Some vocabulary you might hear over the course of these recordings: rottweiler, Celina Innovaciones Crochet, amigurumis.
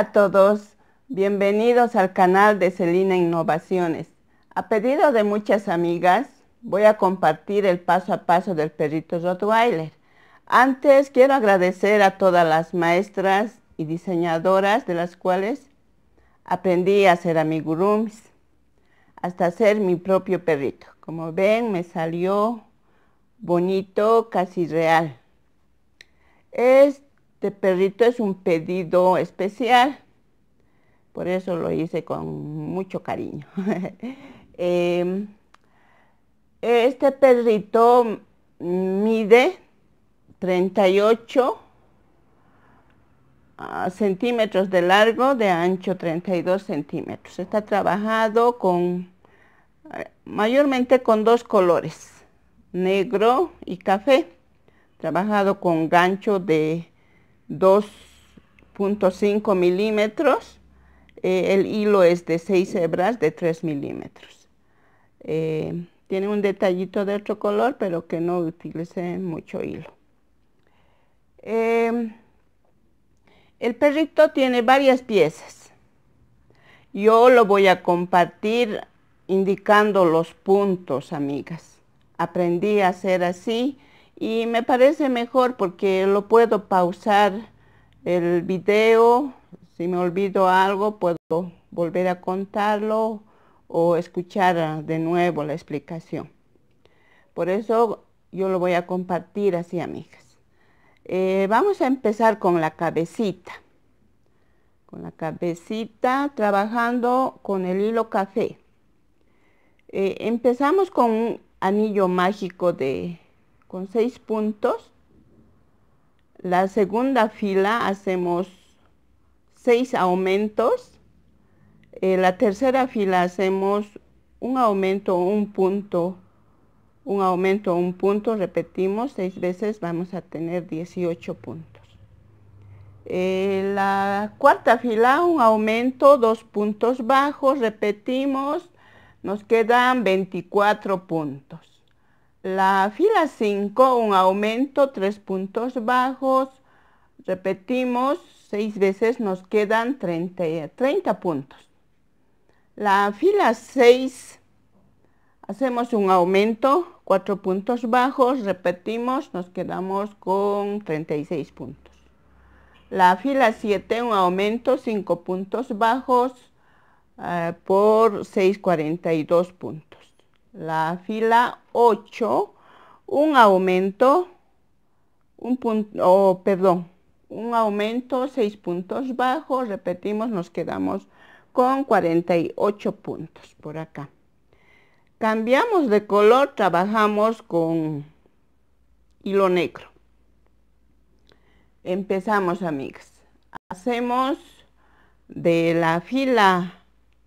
Hola a todos, bienvenidos al canal de Celina Innovaciones. A pedido de muchas amigas, voy a compartir el paso a paso del perrito rottweiler. Antes quiero agradecer a todas las maestras y diseñadoras de las cuales aprendí a hacer amigurumis, hasta hacer mi propio perrito. Como ven, me salió bonito, casi real. Este perrito es un pedido especial, por eso lo hice con mucho cariño. Este perrito mide 38 centímetros de largo, de ancho 32 centímetros. Está trabajado mayormente con dos colores, negro y café. Trabajado con gancho de 2.5 milímetros, el hilo es de 6 hebras de 3 milímetros. Tiene un detallito de otro color, pero que no utilicé mucho hilo. El perrito tiene varias piezas. Yo lo voy a compartir indicando los puntos, amigas. Aprendí a hacer así. Y me parece mejor porque lo puedo pausar el video, si me olvido algo puedo volver a contarlo o escuchar de nuevo la explicación. Por eso yo lo voy a compartir así, amigas. Vamos a empezar con la cabecita. Con la cabecita, trabajando con el hilo café. Empezamos con un anillo mágico con 6 puntos. La segunda fila hacemos 6 aumentos. La tercera fila hacemos un aumento, un punto, un aumento, un punto. Repetimos 6 veces, vamos a tener 18 puntos. La cuarta fila, un aumento, 2 puntos bajos. Repetimos, nos quedan 24 puntos. La fila 5, un aumento, 3 puntos bajos, repetimos 6 veces, nos quedan 30 puntos. La fila 6, hacemos un aumento, 4 puntos bajos, repetimos, nos quedamos con 36 puntos. La fila 7, un aumento, 5 puntos bajos, por 6, 42 puntos. La fila 8, un aumento, un aumento, 6 puntos bajos, repetimos, nos quedamos con 48 puntos por acá. Cambiamos de color, trabajamos con hilo negro. Empezamos, amigas. Hacemos de la fila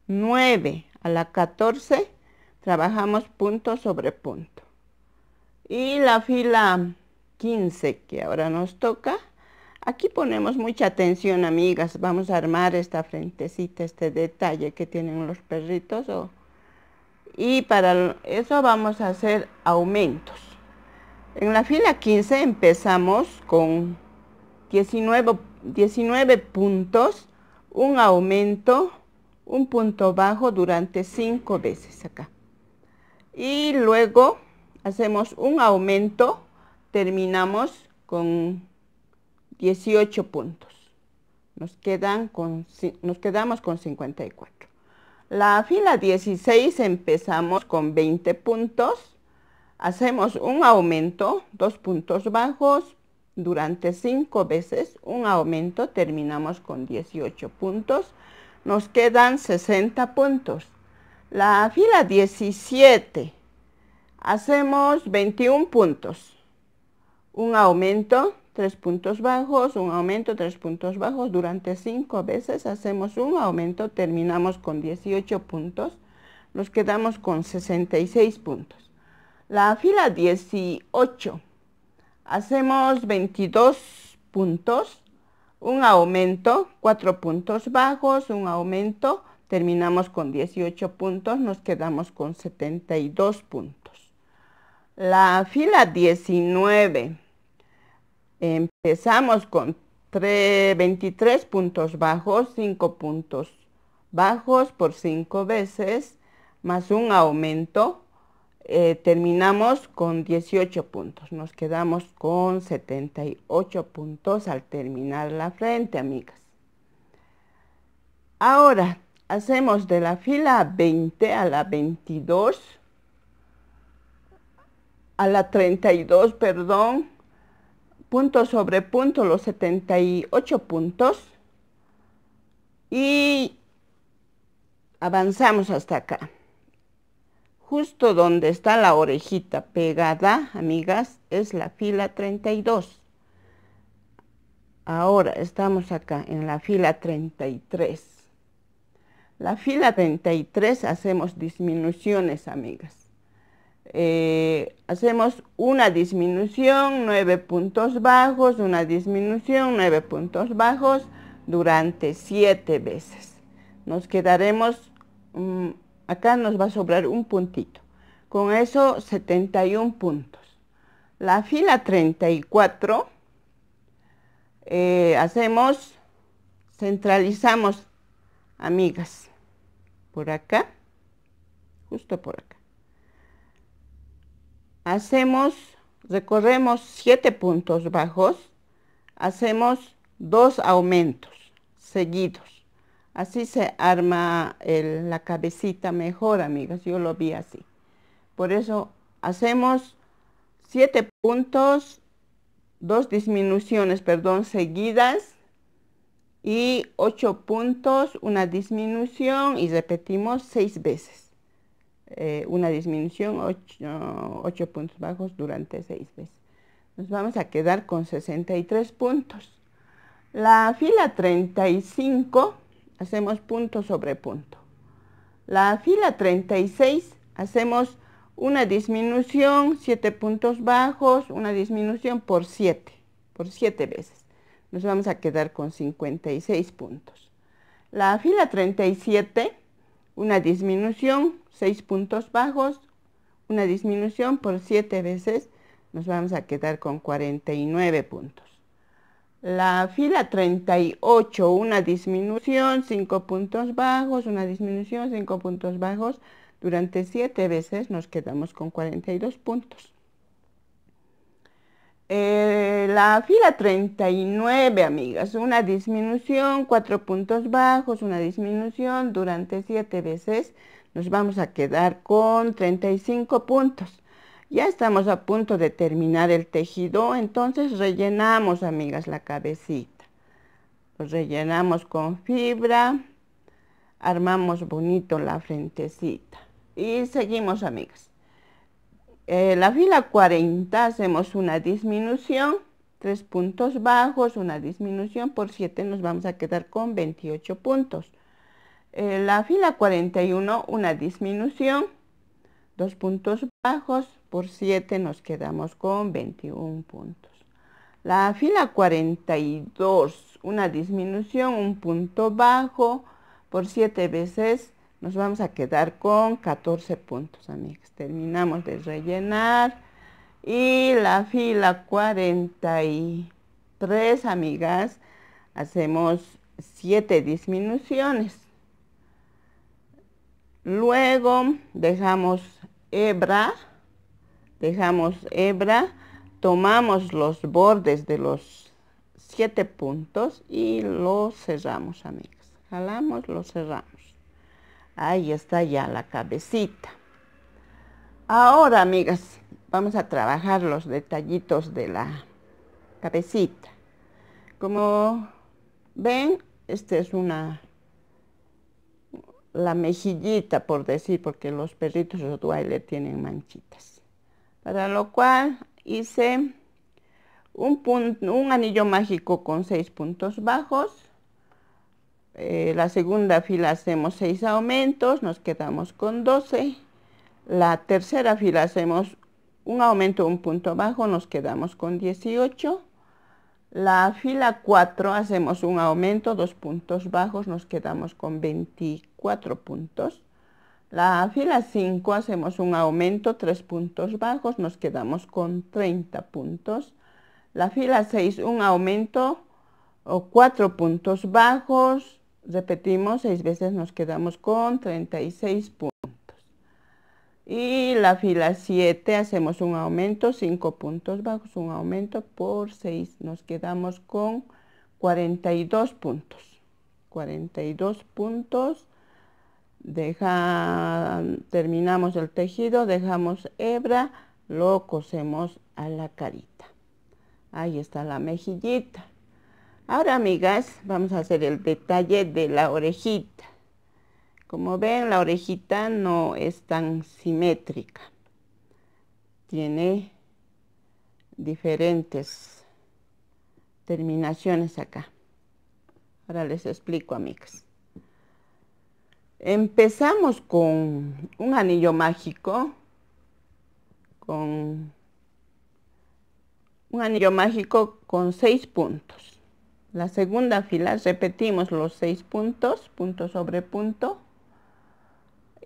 9 a la 14, trabajamos punto sobre punto. Y la fila 15, que ahora nos toca, aquí ponemos mucha atención, amigas. Vamos a armar esta frentecita, este detalle que tienen los perritos. Y para eso vamos a hacer aumentos. En la fila 15 empezamos con 19 puntos, un aumento, un punto bajo durante 5 veces acá. Y luego hacemos un aumento, terminamos con 18 puntos. Nos quedamos con 54. La fila 16 empezamos con 20 puntos. Hacemos un aumento, 2 puntos bajos durante 5 veces. Un aumento, terminamos con 18 puntos. Nos quedan 60 puntos. La fila 17, hacemos 21 puntos, un aumento, 3 puntos bajos, un aumento, 3 puntos bajos, durante 5 veces hacemos un aumento, terminamos con 18 puntos, nos quedamos con 66 puntos. La fila 18, hacemos 22 puntos, un aumento, 4 puntos bajos, un aumento, terminamos con 18 puntos, nos quedamos con 72 puntos. La fila 19, empezamos con 23 puntos bajos, 5 puntos bajos por 5 veces, más un aumento, terminamos con 18 puntos. Nos quedamos con 78 puntos al terminar la frente, amigas. Ahora hacemos de la fila 20 a la 22, a la 32, perdón, punto sobre punto los 78 puntos y avanzamos hasta acá. Justo donde está la orejita pegada, amigas, es la fila 32. Ahora estamos acá en la fila 33. La fila 33 hacemos disminuciones, amigas. Hacemos una disminución, 9 puntos bajos, una disminución, 9 puntos bajos durante 7 veces. Nos quedaremos... acá nos va a sobrar un puntito. Con eso 71 puntos. La fila 34 hacemos, centralizamos, amigas, por acá, justo por acá. Hacemos, recorremos 7 puntos bajos, hacemos 2 aumentos seguidos. Así se arma la cabecita mejor, amigas. Yo lo vi así. Por eso hacemos 7 puntos, 2 disminuciones, perdón, seguidas. Y 8 puntos, una disminución y repetimos 6 veces. Una disminución, 8 puntos bajos durante 6 veces. Nos vamos a quedar con 63 puntos. La fila 35... hacemos punto sobre punto. La fila 36 hacemos una disminución, 7 puntos bajos, una disminución por 7 veces. Nos vamos a quedar con 56 puntos. La fila 37, una disminución, 6 puntos bajos, una disminución por 7 veces. Nos vamos a quedar con 49 puntos. La fila 38, una disminución, 5 puntos bajos, una disminución, 5 puntos bajos. Durante 7 veces nos quedamos con 42 puntos. La fila 39, amigas, una disminución, 4 puntos bajos, una disminución. Durante 7 veces nos vamos a quedar con 35 puntos. Ya estamos a punto de terminar el tejido, entonces rellenamos, amigas, la cabecita. Lo rellenamos con fibra, armamos bonito la frentecita y seguimos, amigas. La fila 40 hacemos una disminución, 3 puntos bajos, una disminución por 7, nos vamos a quedar con 28 puntos. La fila 41, una disminución, 2 puntos bajos, por 7 nos quedamos con 21 puntos. La fila 42, una disminución, un punto bajo, por 7 veces nos vamos a quedar con 14 puntos, amigas. Terminamos de rellenar. Y la fila 43, amigas, hacemos 7 disminuciones. Luego dejamos hebra, tomamos los bordes de los 7 puntos y los cerramos, amigas. Jalamos, los cerramos. Ahí está ya la cabecita. Ahora, amigas, vamos a trabajar los detallitos de la cabecita. Como ven, esta es una... la mejillita, por decir, porque los perritos rottweiler tienen manchitas. Para lo cual hice un anillo mágico con 6 puntos bajos. La segunda fila hacemos 6 aumentos, nos quedamos con 12. La tercera fila hacemos un aumento, un punto bajo, nos quedamos con 18. La fila 4 hacemos un aumento, 2 puntos bajos, nos quedamos con 24 puntos. La fila 5 hacemos un aumento, 3 puntos bajos, nos quedamos con 30 puntos. La fila 6 un aumento, o 4 puntos bajos, repetimos 6 veces, nos quedamos con 36 puntos. Y la fila 7 hacemos un aumento, 5 puntos bajos, un aumento por 6, nos quedamos con 42 puntos. 42 puntos, terminamos el tejido, dejamos hebra, lo cosemos a la carita. Ahí está la mejillita. Ahora, amigas, vamos a hacer el detalle de la orejita. Como ven, la orejita no es tan simétrica, tiene diferentes terminaciones acá. Ahora les explico, amigas. Empezamos con un anillo mágico, con 6 puntos. La segunda fila repetimos los 6 puntos, punto sobre punto.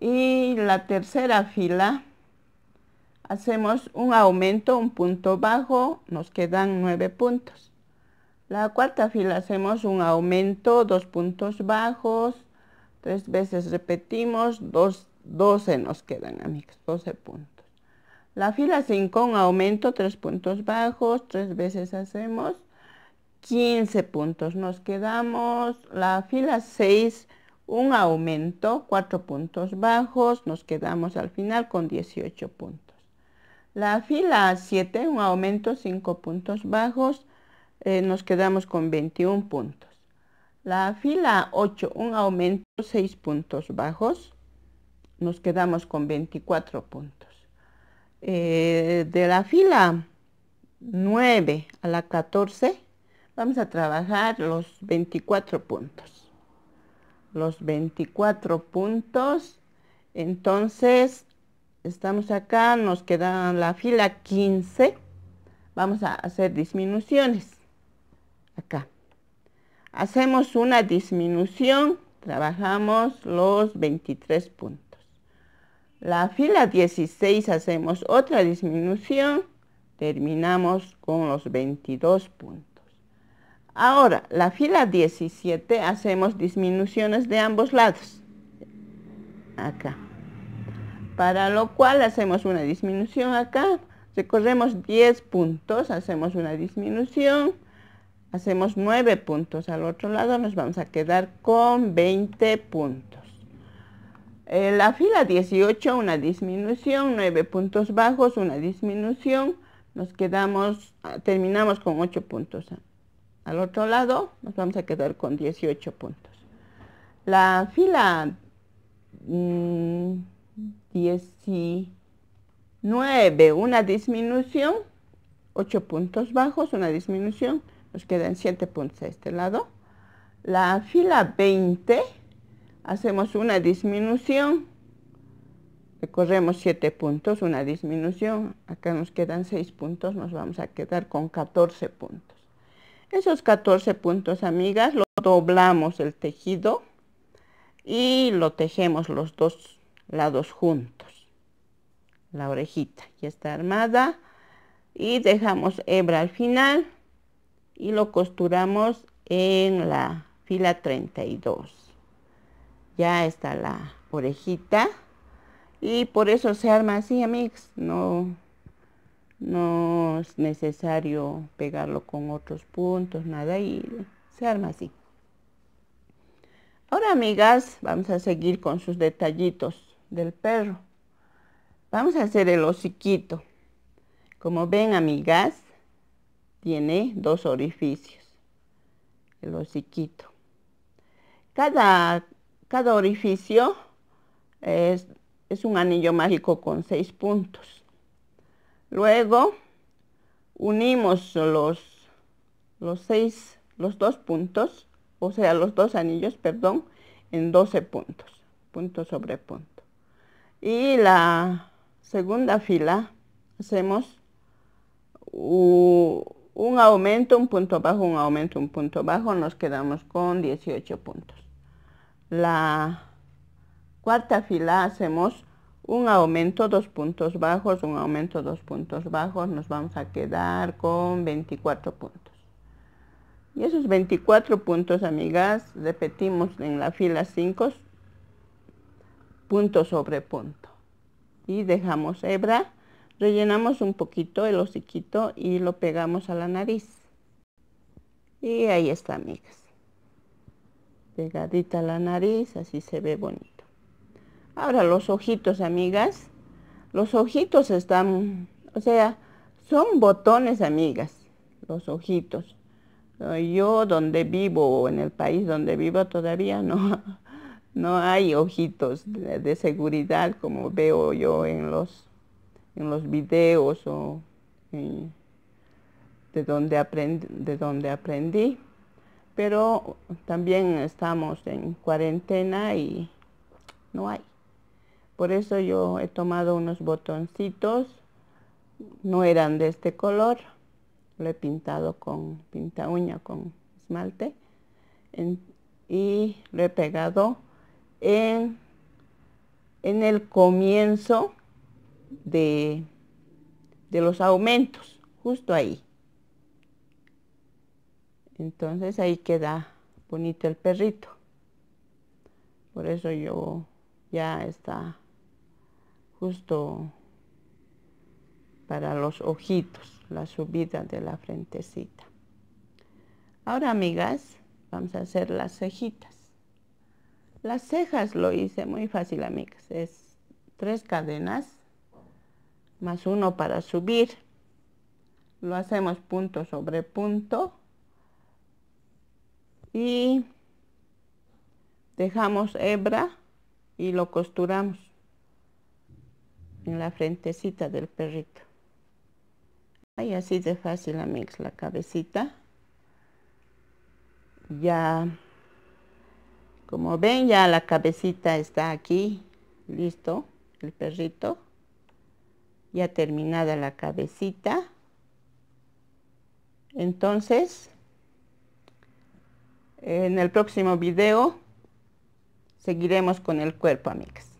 Y la tercera fila hacemos un aumento, un punto bajo, nos quedan 9 puntos. La cuarta fila hacemos un aumento, 2 puntos bajos, 3 veces repetimos, 12 nos quedan, amigos, 12 puntos. La fila 5, un aumento, 3 puntos bajos, 3 veces hacemos, 15 puntos nos quedamos. La fila 6, un aumento, 4 puntos bajos, nos quedamos al final con 18 puntos. La fila 7, un aumento, 5 puntos bajos, nos quedamos con 21 puntos. La fila 8, un aumento, 6 puntos bajos, nos quedamos con 24 puntos. De la fila 9 a la 14, vamos a trabajar los 24 puntos. Los 24 puntos, entonces, estamos acá, nos queda la fila 15, vamos a hacer disminuciones acá. Hacemos una disminución, trabajamos los 23 puntos. La fila 16 hacemos otra disminución, terminamos con los 22 puntos. Ahora, la fila 17 hacemos disminuciones de ambos lados, acá. Para lo cual hacemos una disminución acá, recorremos 10 puntos, hacemos una disminución. Hacemos 9 puntos al otro lado, nos vamos a quedar con 20 puntos. La fila 18, una disminución, 9 puntos bajos, una disminución, nos quedamos, terminamos con 8 puntos. Al otro lado nos vamos a quedar con 18 puntos. La fila 19, una disminución, 8 puntos bajos, una disminución, nos quedan 7 puntos a este lado. La fila 20, hacemos una disminución, recorremos 7 puntos, una disminución, acá nos quedan 6 puntos, nos vamos a quedar con 14 puntos. Esos 14 puntos, amigas, lo doblamos el tejido y lo tejemos los dos lados juntos. La orejita ya está armada y dejamos hebra al final. Y lo costuramos en la fila 32. Ya está la orejita. Y por eso se arma así, amigos. No es necesario pegarlo con otros puntos, nada. Y se arma así. Ahora, amigas, vamos a seguir con sus detallitos del perro. Vamos a hacer el hociquito. Como ven, amigas, tiene 2 orificios, el hociquito. Cada orificio es un anillo mágico con 6 puntos. Luego unimos los 2 puntos, o sea, los 2 anillos, perdón, en 12 puntos, punto sobre punto. Y la segunda fila hacemos un aumento, un punto bajo, un aumento, un punto bajo, nos quedamos con 18 puntos. La cuarta fila hacemos un aumento, 2 puntos bajos, un aumento, 2 puntos bajos, nos vamos a quedar con 24 puntos. y esos 24 puntos, amigas, repetimos en la fila 5, punto sobre punto, y dejamos hebra, rellenamos un poquito el hociquito y lo pegamos a la nariz, y ahí está, amigas, pegadita a la nariz, así se ve bonito. Ahora los ojitos, amigas, los ojitos están, o sea, son botones, amigas, los ojitos. Yo donde vivo, en el país donde vivo, todavía no hay ojitos de seguridad como veo yo en los videos o de donde aprendí. Pero también estamos en cuarentena y no hay. Por eso yo he tomado unos botoncitos, no eran de este color, lo he pintado con pinta uña, con esmalte, y lo he pegado en el comienzo de los aumentos, justo ahí. Entonces ahí queda bonito el perrito. Por eso yo ya está justo para los ojitos, la subida de la frentecita. Ahora, amigas, vamos a hacer las cejitas. Las cejas lo hice muy fácil, amigas. Es 3 cadenas más 1 para subir. Lo hacemos punto sobre punto. Y dejamos hebra y lo costuramos en la frentecita del perrito. Y así de fácil, amigos, la cabecita. Ya, como ven, ya la cabecita está aquí, listo, el perrito. Ya terminada la cabecita. Entonces, en el próximo video seguiremos con el cuerpo, amigas.